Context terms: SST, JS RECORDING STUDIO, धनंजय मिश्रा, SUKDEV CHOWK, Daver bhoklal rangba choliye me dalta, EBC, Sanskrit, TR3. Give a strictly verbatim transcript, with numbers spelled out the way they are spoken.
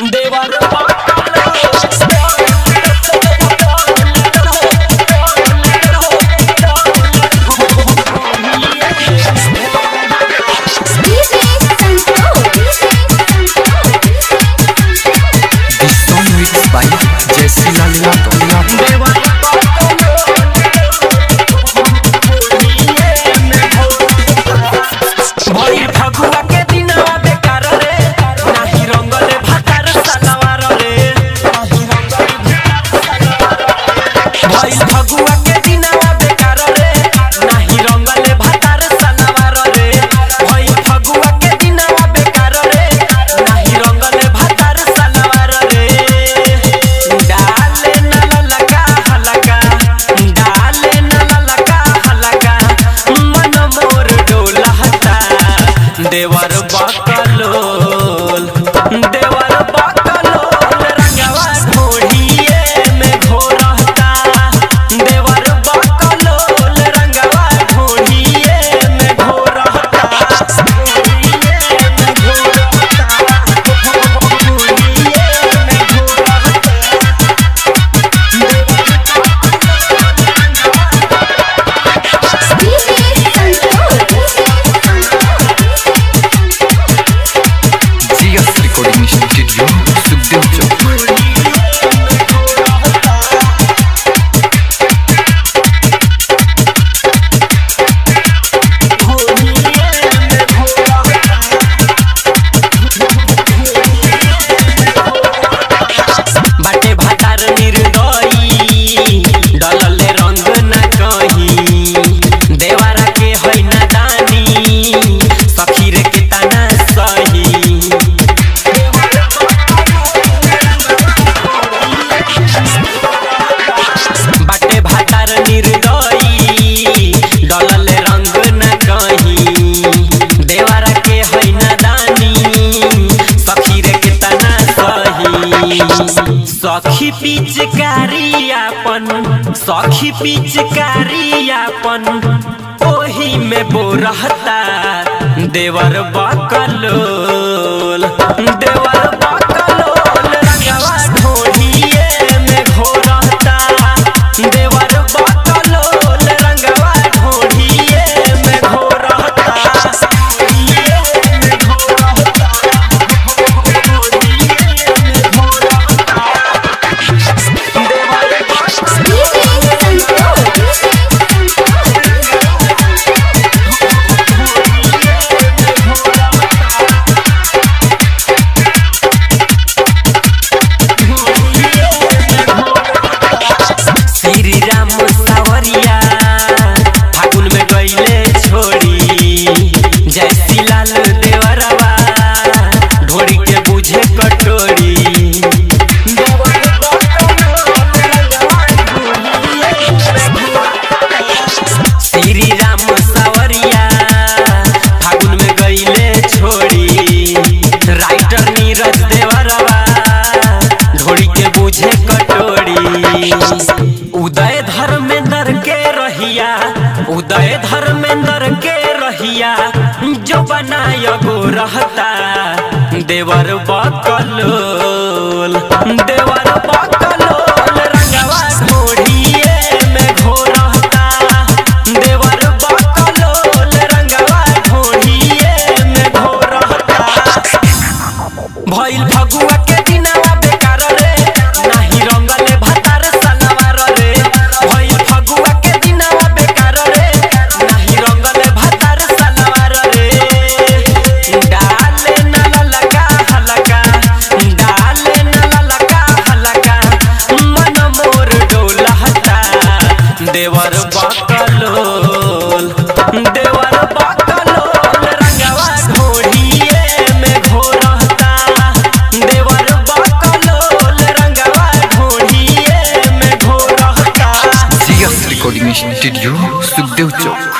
देवर बाकलोल देवर बाकलोल रंगवा ढोढ़िए में घोरता देवर बाकलोल रंगवा ढोढ़िए में घोरता ढोढ़िए में घोरता ढोढ़िए में घोरता। Studio SUKDEV CHOWK। सखी पिचकारियापन सखी पिचकारियापन ओही में बो रहता देवर बकलोल देवर बकलोल रंगवा ढोढ़िए में घोरता देवर बकलोल रंगवा ढोढ़िए में घोरता। उदय धर्मेंद्र के रहिया उदय धर्मेंद्र के रहिया जो बनाय गो रहता देवर बकलोल देवर बकलोल रंगवा ढोढ़िए में घोरता देवर बकलोल रंगवा ढोढ़िए में घोरता। भइल फगुआ के दिनवा बेकार रे नाही रंगले देवर बकलोल देवर बकलोल रंगवा ढोढ़िए में घोरता देवर बकलोल रंगवा ढोढ़िए में घोरता। G S recording studio Sukhdev चौक।